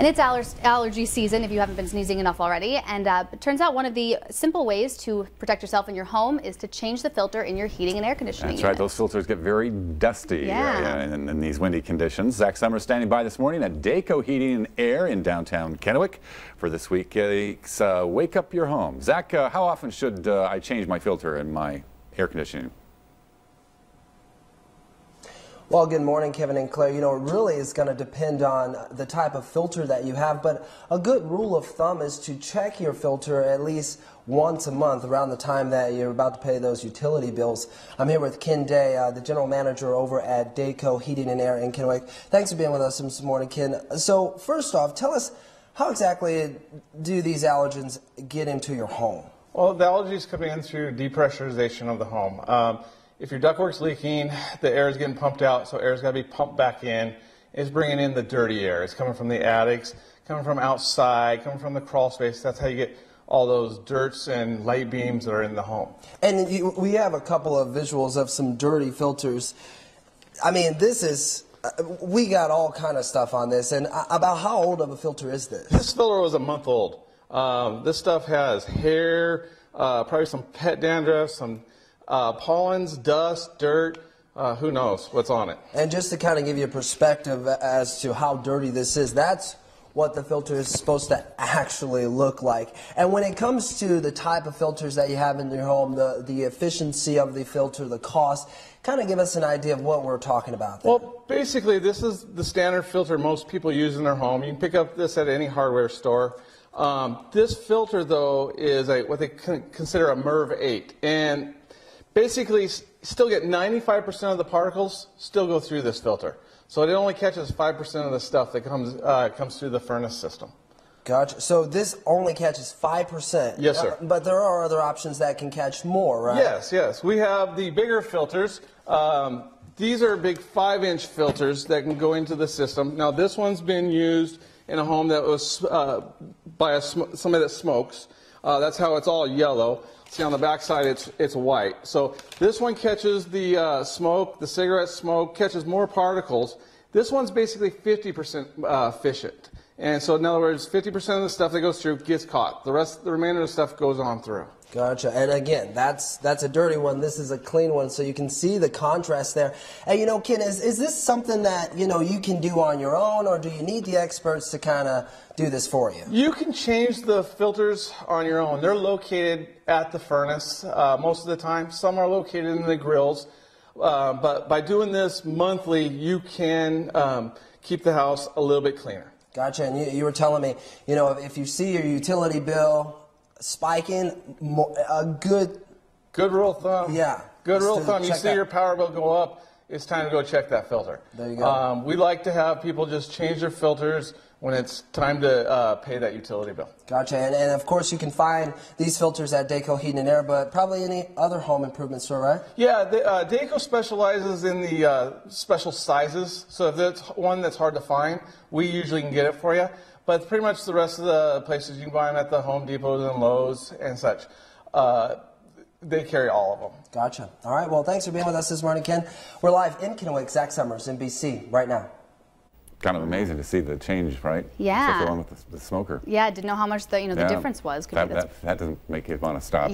And it's allergy season if you haven't been sneezing enough already. And it turns out one of the simple ways to protect yourself and your home is to change the filter in your heating and air conditioning unit. That's right. Those filters get very dusty in these windy conditions. Zach Summers standing by this morning at Dayco Heating and Air in downtown Kennewick for this week's Wake Up Your Home. Zach, how often should I change my filter in my air conditioning? Well, good morning, Kevin and Claire. You know, it really is going to depend on the type of filter that you have, but a good rule of thumb is to check your filter at least once a month around the time that you're about to pay those utility bills. I'm here with Ken Day, the general manager over at Dayco Heating and Air in Kennewick. Thanks for being with us this morning, Ken. So first off, tell us, how exactly do these allergens get into your home? Well, the allergies come in through depressurization of the home. If your ductwork's leaking, the air is getting pumped out, so air's got to be pumped back in. It's bringing in the dirty air. It's coming from the attics, coming from outside, coming from the crawl space. That's how you get all those dirts and light beams that are in the home. And we have a couple of visuals of some dirty filters. I mean, this is, we got all kind of stuff on this. And about how old of a filter is this? This filter was a month old. This stuff has hair, probably some pet dandruff, some pollens, dust, dirt, who knows what's on it. And just to kind of give you a perspective as to how dirty this is, that's what the filter is supposed to actually look like. And when it comes to the type of filters that you have in your home, the efficiency of the filter, the cost, kind of give us an idea of what we're talking about there. Well, basically this is the standard filter most people use in their home. You can pick up this at any hardware store. This filter, though, is what they consider a MERV 8. And basically, still get 95% of the particles still go through this filter. So it only catches 5% of the stuff that comes through the furnace system. Gotcha. So this only catches 5%. Yes, sir. But there are other options that can catch more, right? Yes, yes. We have the bigger filters. These are big 5-inch filters that can go into the system. Now, this one's been used in a home that was by somebody that smokes. That's how it's all yellow. See, on the backside, it's white. So this one catches the smoke, the cigarette smoke, catches more particles. This one's basically 50% efficient. And so, in other words, 50% of the stuff that goes through gets caught. The rest, the remainder of the stuff goes on through. Gotcha. And again, that's a dirty one. This is a clean one. So you can see the contrast there. And, you know, Ken, is this something that, you know, you can do on your own, or do you need the experts to kind of do this for you? You can change the filters on your own. They're located at the furnace most of the time. Some are located in the grills. But by doing this monthly, you can keep the house a little bit cleaner. Gotcha. And you were telling me, you know, if you see your utility bill spiking, a good rule of thumb. Yeah. Good rule of thumb. You see your power bill go up, it's time to go check that filter. There you go. We like to have people just change their filters when it's time to pay that utility bill. Gotcha. And of course you can find these filters at Dayco Heating and Air, but probably any other home improvement store, right? Yeah, Dayco specializes in the special sizes. So if that's one that's hard to find, we usually can get it for you. But pretty much the rest of the places, you can buy them at the Home Depots and Lowe's and such. They carry all of them. Gotcha. All right. Well, thanks for being with us this morning, Ken. We're live in Kennewick. Zach Summers, NBC, right now. Kind of amazing to see the change, right? Yeah. Especially the one with the smoker. Yeah. I didn't know how much the difference was. That doesn't make you want to stop.